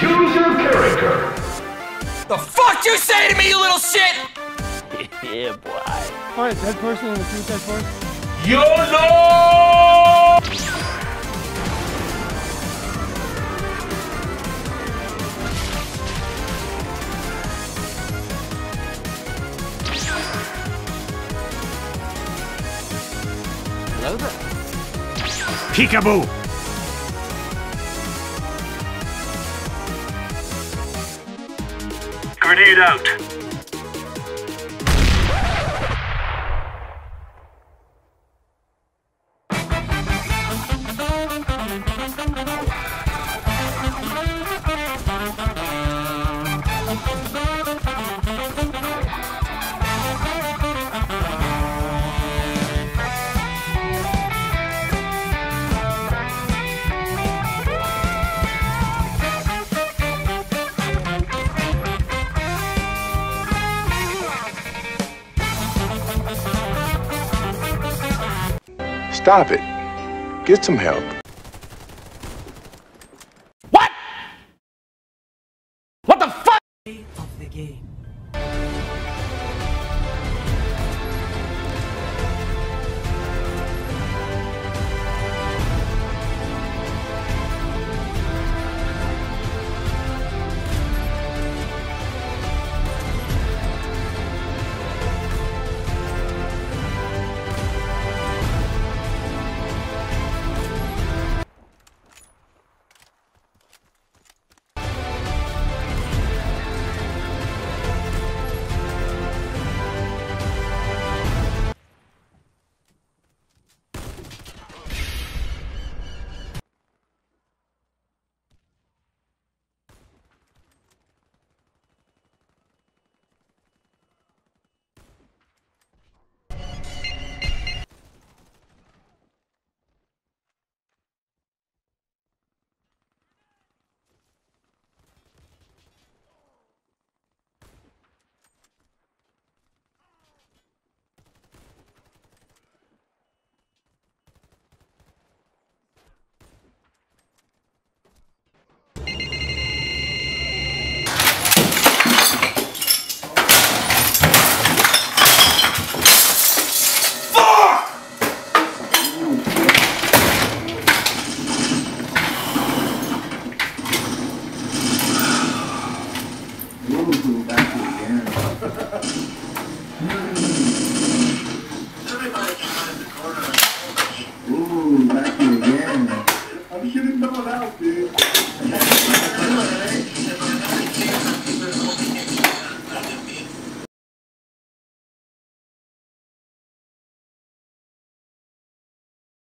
Choose your character. The fuck you say to me, you little shit? Yeah, boy. All right, that person in the Suicide Forest. YOLO! Hello there. Peekaboo! Grenade out. Stop it. Get some help. What? What the fuck? Of the game.